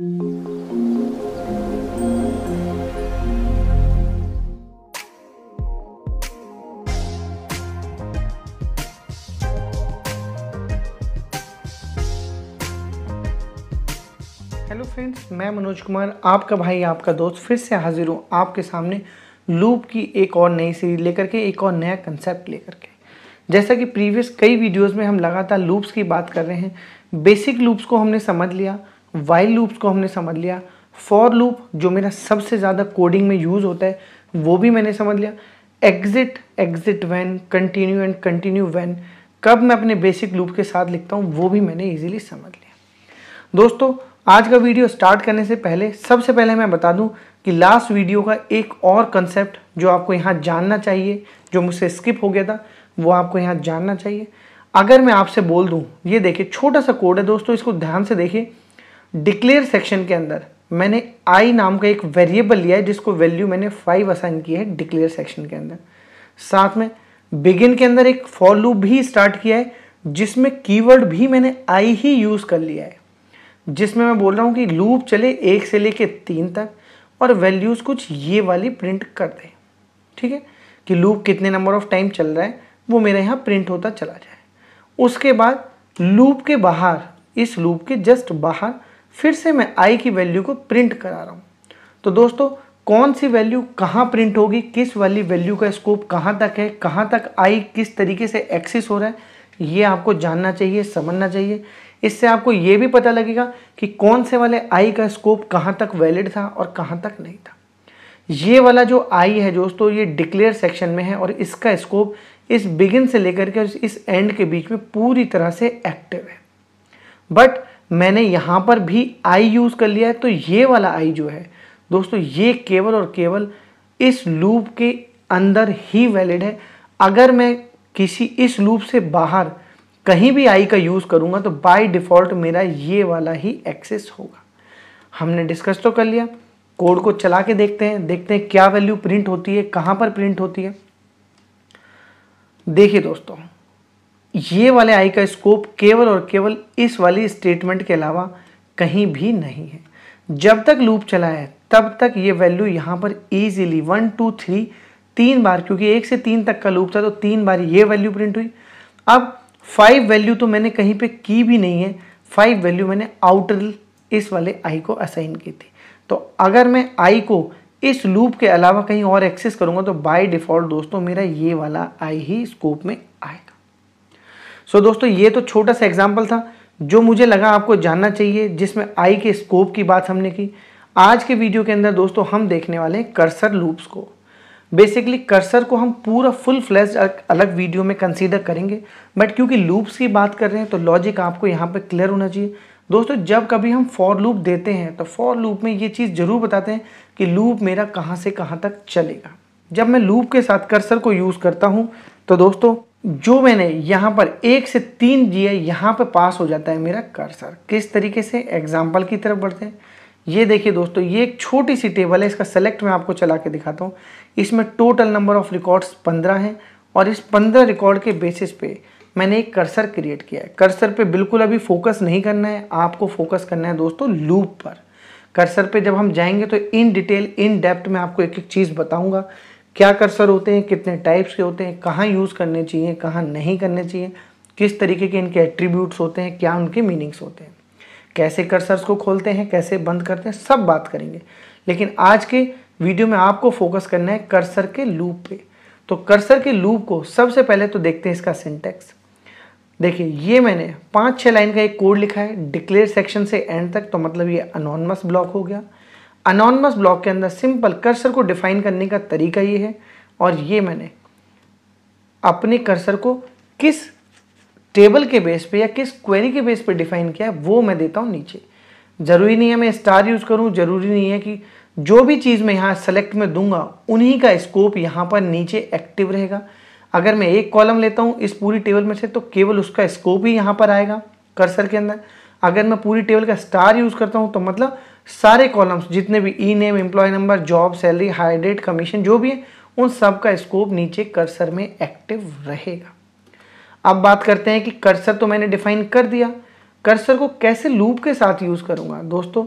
Hello friends, मैं मनोज कुमार आपका भाई आपका दोस्त फिर से हाजिर हूँ आपके सामने लूप की एक और नई सीरीज लेकर के, एक और नया कंसेप्ट लेकर के। जैसा कि प्रीवियस कई वीडियोस में हम लगातार लूप्स की बात कर रहे हैं। बेसिक लूप्स को हमने समझ लिया, वाइल लूप्स को हमने समझ लिया, फॉर लूप जो मेरा सबसे ज़्यादा कोडिंग में यूज़ होता है वो भी मैंने समझ लिया, exit, exit when, continue and continue when, कब मैं अपने बेसिक लूप के साथ लिखता हूँ वो भी मैंने ईजिली समझ लिया। दोस्तों, आज का वीडियो स्टार्ट करने से पहले सबसे पहले मैं बता दूं कि लास्ट वीडियो का एक और कंसेप्ट जो आपको यहाँ जानना चाहिए, जो मुझसे स्किप हो गया था वो आपको यहाँ जानना चाहिए। अगर मैं आपसे बोल दूं, ये देखिए छोटा सा कोड है दोस्तों, इसको ध्यान से देखिए। डिक्लेयर सेक्शन के अंदर मैंने आई नाम का एक वेरिएबल लिया है जिसको वैल्यू मैंने 5 असाइन की है डिक्लेयर सेक्शन के अंदर। साथ में बिगिन के अंदर एक फॉर लूप भी स्टार्ट किया है जिसमें कीवर्ड भी मैंने आई ही यूज़ कर लिया है, जिसमें मैं बोल रहा हूँ कि लूप चले 1 से लेके 3 तक और वैल्यूज़ कुछ ये वाली प्रिंट कर दें। ठीक है कि लूप कितने नंबर ऑफ टाइम चल रहा है वो मेरे यहाँ प्रिंट होता चला जाए। उसके बाद लूप के बाहर, इस लूप के जस्ट बाहर फिर से मैं आई की वैल्यू को प्रिंट करा रहा हूँ। तो दोस्तों, कौन सी वैल्यू कहाँ प्रिंट होगी, किस वाली वैल्यू का स्कोप कहाँ तक है, कहाँ तक आई किस तरीके से एक्सेस हो रहा है, ये आपको जानना चाहिए, समझना चाहिए। इससे आपको ये भी पता लगेगा कि कौन से वाले आई का स्कोप कहाँ तक वैलिड था और कहाँ तक नहीं था। ये वाला जो आई है दोस्तों, ये डिक्लेयर सेक्शन में है और इसका स्कोप इस बिगिन से लेकर के इस एंड के बीच में पूरी तरह से एक्टिव है। बट मैंने यहाँ पर भी आई यूज़ कर लिया है, तो ये वाला आई जो है दोस्तों, ये केवल और केवल इस लूप के अंदर ही वैलिड है। अगर मैं किसी इस लूप से बाहर कहीं भी आई का यूज़ करूँगा तो बाय डिफ़ॉल्ट मेरा ये वाला ही एक्सेस होगा। हमने डिस्कस तो कर लिया, कोड को चला के देखते हैं क्या वैल्यू प्रिंट होती है, कहाँ पर प्रिंट होती है। देखिए दोस्तों, ये वाले आई का स्कोप केवल और केवल इस वाली स्टेटमेंट के अलावा कहीं भी नहीं है। जब तक लूप चला है तब तक ये वैल्यू यहाँ पर ईजिली 1, 2, 3 3 बार, क्योंकि 1 से 3 तक का लूप था तो 3 बार ये वैल्यू प्रिंट हुई। अब 5 वैल्यू तो मैंने कहीं पे की भी नहीं है, 5 वैल्यू मैंने आउटर इस वाले आई को असाइन की थी। तो अगर मैं आई को इस लूप के अलावा कहीं और एक्सेस करूँगा तो बाय डिफ़ॉल्ट दोस्तों मेरा ये वाला आई ही स्कोप में आएगा। सो दोस्तों, ये तो छोटा सा एग्जाम्पल था जो मुझे लगा आपको जानना चाहिए, जिसमें आई के स्कोप की बात हमने की। आज के वीडियो के अंदर दोस्तों हम देखने वाले हैं कर्सर लूप्स को। बेसिकली कर्सर को हम पूरा फुल फ्लैश अलग वीडियो में कंसीडर करेंगे, बट क्योंकि लूप्स की बात कर रहे हैं तो लॉजिक आपको यहाँ पे क्लियर होना चाहिए। दोस्तों, जब कभी हम फॉर लूप देते हैं तो फॉर लूप में ये चीज़ ज़रूर बताते हैं कि लूप मेरा कहाँ से कहाँ तक चलेगा। जब मैं लूप के साथ कर्सर को यूज़ करता हूँ तो दोस्तों, जो मैंने यहाँ पर 1 से 3 दिया है, यहाँ पर पास हो जाता है मेरा कर्सर। किस तरीके से, एग्जाम्पल की तरफ बढ़ते हैं। ये देखिए दोस्तों, ये एक छोटी सी टेबल है, इसका सेलेक्ट मैं आपको चला के दिखाता हूँ। इसमें टोटल नंबर ऑफ रिकॉर्ड्स 15 हैं और इस 15 रिकॉर्ड के बेसिस पे मैंने एक कर्सर क्रिएट किया है। कर्सर पे बिल्कुल अभी फोकस नहीं करना है, आपको फोकस करना है दोस्तों लूप पर। कर्सर पे जब हम जाएंगे तो इन डिटेल, इन डेप्थ में आपको एक एक चीज़ बताऊँगा, क्या कर्सर होते हैं, कितने टाइप्स के होते हैं, कहाँ यूज़ करने चाहिए, कहाँ नहीं करने चाहिए, किस तरीके के इनके एट्रीब्यूट्स होते हैं, क्या उनके मीनिंग्स होते हैं, कैसे कर्सर्स को खोलते हैं, कैसे बंद करते हैं, सब बात करेंगे। लेकिन आज के वीडियो में आपको फोकस करना है कर्सर के लूप पे। तो कर्सर के लूप को सबसे पहले तो देखते हैं इसका सिंटैक्स। देखिए, ये मैंने 5-6 लाइन का एक कोड लिखा है डिक्लेयर सेक्शन से एंड तक, तो मतलब ये अनोनमस ब्लॉक हो गया। अनोनमस ब्लॉक के अंदर सिंपल कर्सर को डिफाइन करने का तरीका ये है, और ये मैंने अपने कर्सर को किस टेबल के बेस पे या किस क्वेरी के बेस पे डिफाइन किया है वो मैं देता हूँ नीचे। ज़रूरी नहीं है मैं स्टार यूज़ करूँ, ज़रूरी नहीं है कि जो भी चीज़ मैं यहाँ सेलेक्ट में दूंगा उन्हीं का स्कोप यहाँ पर नीचे एक्टिव रहेगा। अगर मैं एक कॉलम लेता हूँ इस पूरी टेबल में से तो केवल उसका स्कोप ही यहाँ पर आएगा कर्सर के अंदर। अगर मैं पूरी टेबल का स्टार यूज़ करता हूँ तो मतलब सारे कॉलम्स जितने भी E name, employ number, job, salary, hire date, commission जो भी है उन सब का स्कोप नीचे कर्सर में एक्टिव रहेगा। अब बात करते हैं कि कर्सर तो मैंने डिफाइन कर दिया, कर्सर को कैसे लूप के साथ यूज़ करूँगा। दोस्तों,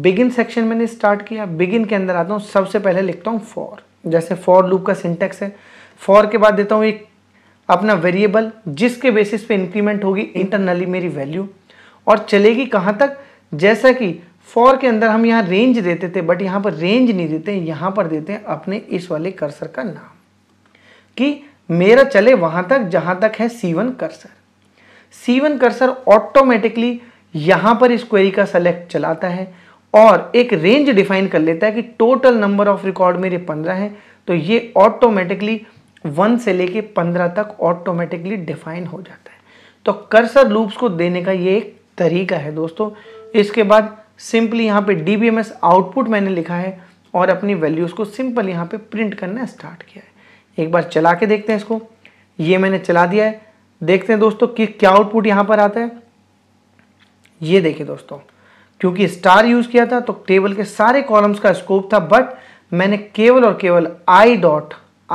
बिगिन सेक्शन मैंने स्टार्ट किया, बिगिन के अंदर आता हूँ, सबसे पहले लिखता हूँ फॉर। जैसे फॉर लूप का सिंटेक्स है, फॉर के बाद देता हूँ एक अपना वेरिएबल जिसके बेसिस पे इंक्रीमेंट होगी इंटरनली मेरी वैल्यू, और चलेगी कहाँ तक, जैसा कि फॉर के अंदर हम यहाँ रेंज देते थे, बट यहाँ पर रेंज नहीं देते, यहाँ पर देते हैं अपने इस वाले कर्सर का नाम, कि मेरा चले वहाँ तक जहाँ तक है C1 cursor. C1 cursor automatically यहाँ पर इस क्वेरी का सेलेक्ट चलाता है और एक रेंज डिफाइन कर लेता है कि टोटल नंबर ऑफ रिकॉर्ड मेरे 15 हैं, तो ये ऑटोमेटिकली 1 से लेके 15 तक ऑटोमेटिकली डिफाइन हो जाता है। तो कर्सर लूप्स को देने का ये एक तरीका है दोस्तों। इसके बाद सिंपली यहाँ पे DBMS आउटपुट मैंने लिखा है और अपनी वैल्यूज़ को सिंपल यहाँ पे प्रिंट करना स्टार्ट किया है। एक बार चला के देखते हैं इसको, ये मैंने चला दिया है, देखते हैं दोस्तों कि क्या आउटपुट यहाँ पर आता है। ये देखिए दोस्तों, क्योंकि स्टार यूज़ किया था तो टेबल के सारे कॉलम्स का स्कोप था, बट मैंने केवल और केवल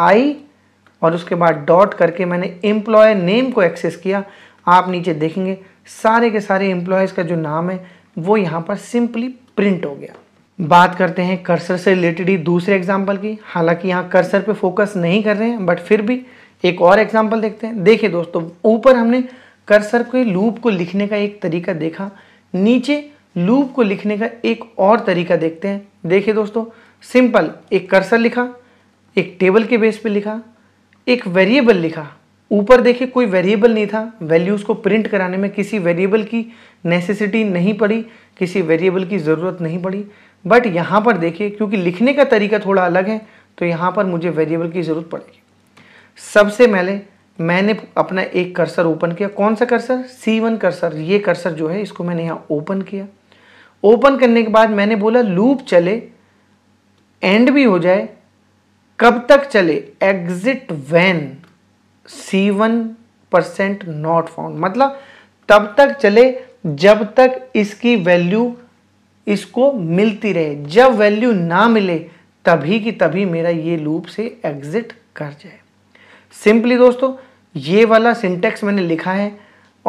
i और उसके बाद डॉट करके मैंने एम्प्लॉय नेम को एक्सेस किया। आप नीचे देखेंगे सारे के सारे एम्प्लॉयज़ का जो नाम है वो यहाँ पर सिंपली प्रिंट हो गया। बात करते हैं कर्सर से रिलेटेड ही दूसरे एग्जाम्पल की, हालांकि यहाँ कर्सर पे फोकस नहीं कर रहे हैं बट फिर भी एक और एग्जाम्पल देखते हैं। देखिए दोस्तों, ऊपर हमने कर्सर के लूप को लिखने का एक तरीका देखा, नीचे लूप को लिखने का एक और तरीका देखते हैं। देखिए दोस्तों, सिंपल एक कर्सर लिखा, एक टेबल के बेस पे लिखा, एक वेरिएबल लिखा। ऊपर देखिए कोई वेरिएबल नहीं था, वैल्यूज़ को प्रिंट कराने में किसी वेरिएबल की नेसेसिटी नहीं पड़ी, किसी वेरिएबल की ज़रूरत नहीं पड़ी, बट यहाँ पर देखिए क्योंकि लिखने का तरीका थोड़ा अलग है तो यहाँ पर मुझे वेरिएबल की ज़रूरत पड़ेगी। सबसे पहले मैंने अपना एक कर्सर ओपन किया, कौन सा कर्सर, C1 कर्सर। ये कर्सर जो है इसको मैंने यहाँ ओपन किया, ओपन करने के बाद मैंने बोला लूप चले, एंड भी हो जाए, कब तक चले, exit when C1% not found, मतलब तब तक चले जब तक इसकी वैल्यू इसको मिलती रहे, जब वैल्यू ना मिले तभी की तभी मेरा ये लूप से एग्जिट कर जाए। सिंपली दोस्तों ये वाला सिंटेक्स मैंने लिखा है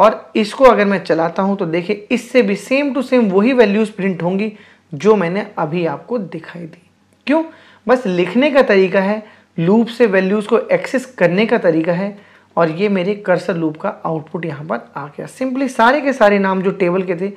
और इसको अगर मैं चलाता हूँ तो देखिए इससे भी सेम टू सेम वही वैल्यूज़ प्रिंट होंगी जो मैंने अभी आपको दिखाई दी। क्यों, बस लिखने का तरीका है, लूप से वैल्यूज़ को एक्सेस करने का तरीका है, और ये मेरे कर्सर लूप का आउटपुट यहाँ पर आ गया। सिंपली सारे के सारे नाम जो टेबल के थे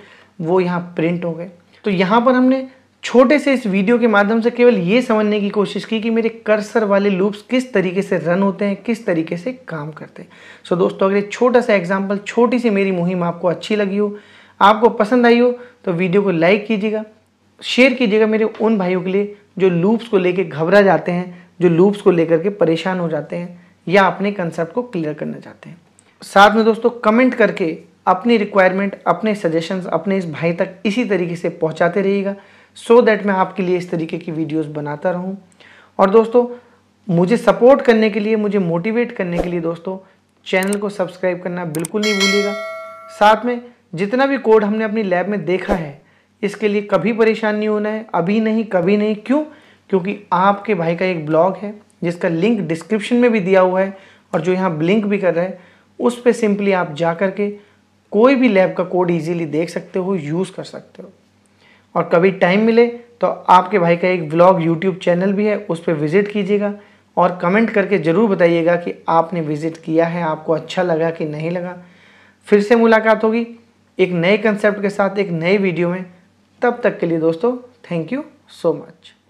वो यहाँ प्रिंट हो गए। तो यहाँ पर हमने छोटे से इस वीडियो के माध्यम से केवल ये समझने की कोशिश की कि मेरे कर्सर वाले लूप्स किस तरीके से रन होते हैं, किस तरीके से काम करते हैं। सो दोस्तों अगर एक छोटा सा एग्जाम्पल, छोटी सी मेरी मुहिम आपको अच्छी लगी हो, आपको पसंद आई हो, तो वीडियो को लाइक कीजिएगा, शेयर कीजिएगा मेरे उन भाइयों के लिए जो लूप्स को लेकर घबरा जाते हैं, जो लूप्स को लेकर के परेशान हो जाते हैं या अपने कंसेप्ट को क्लियर करना चाहते हैं। साथ में दोस्तों कमेंट करके अपनी रिक्वायरमेंट, अपने सजेशंस अपने इस भाई तक इसी तरीके से पहुंचाते रहिएगा, सो दैट मैं आपके लिए इस तरीके की वीडियोस बनाता रहूं। और दोस्तों मुझे सपोर्ट करने के लिए, मुझे मोटिवेट करने के लिए दोस्तों चैनल को सब्सक्राइब करना बिल्कुल नहीं भूलिएगा। साथ में जितना भी कोड हमने अपनी लैब में देखा है इसके लिए कभी परेशान नहीं होना है, अभी नहीं कभी नहीं। क्यों, क्योंकि आपके भाई का एक ब्लॉग है जिसका लिंक डिस्क्रिप्शन में भी दिया हुआ है और जो यहाँ ब्लिंक भी कर रहा है उस पर सिंपली आप जा कर के कोई भी लैब का कोड इजीली देख सकते हो, यूज़ कर सकते हो। और कभी टाइम मिले तो आपके भाई का एक ब्लॉग यूट्यूब चैनल भी है, उस पर विज़िट कीजिएगा और कमेंट करके ज़रूर बताइएगा कि आपने विज़िट किया है, आपको अच्छा लगा कि नहीं लगा। फिर से मुलाकात होगी एक नए कंसेप्ट के साथ, एक नए वीडियो में। तब तक के लिए दोस्तों थैंक यू सो मच।